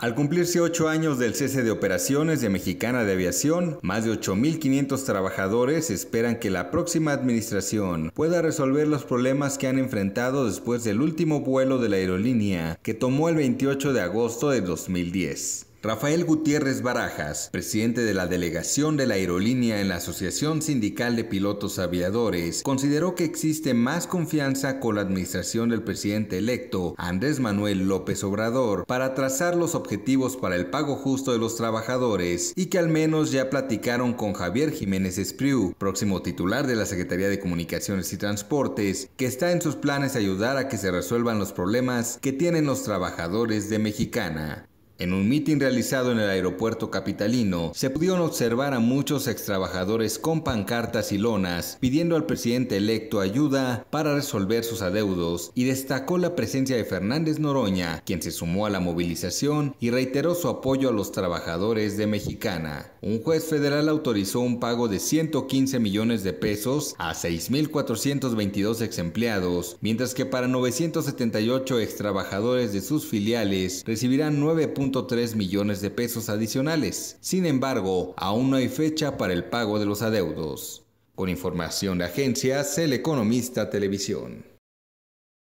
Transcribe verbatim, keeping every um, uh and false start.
Al cumplirse ocho años del cese de operaciones de Mexicana de Aviación, más de ocho mil quinientos trabajadores esperan que la próxima administración pueda resolver los problemas que han enfrentado después del último vuelo de la aerolínea que tomó el veintiocho de agosto de dos mil diez. Rafael Gutiérrez Barajas, presidente de la delegación de la aerolínea en la Asociación Sindical de Pilotos Aviadores, consideró que existe más confianza con la administración del presidente electo, Andrés Manuel López Obrador, para trazar los objetivos para el pago justo de los trabajadores y que al menos ya platicaron con Javier Jiménez Espriu, próximo titular de la Secretaría de Comunicaciones y Transportes, que está en sus planes ayudar a que se resuelvan los problemas que tienen los trabajadores de Mexicana. En un mitin realizado en el aeropuerto capitalino, se pudieron observar a muchos extrabajadores con pancartas y lonas pidiendo al presidente electo ayuda para resolver sus adeudos, y destacó la presencia de Fernández Noroña, quien se sumó a la movilización y reiteró su apoyo a los trabajadores de Mexicana. Un juez federal autorizó un pago de ciento quince millones de pesos a seis mil cuatrocientos veintidós exempleados, mientras que para novecientos setenta y ocho extrabajadores de sus filiales recibirán nueve punto tres millones de pesos adicionales. Sin embargo, aún no hay fecha para el pago de los adeudos. Con información de agencias, El Economista Televisión.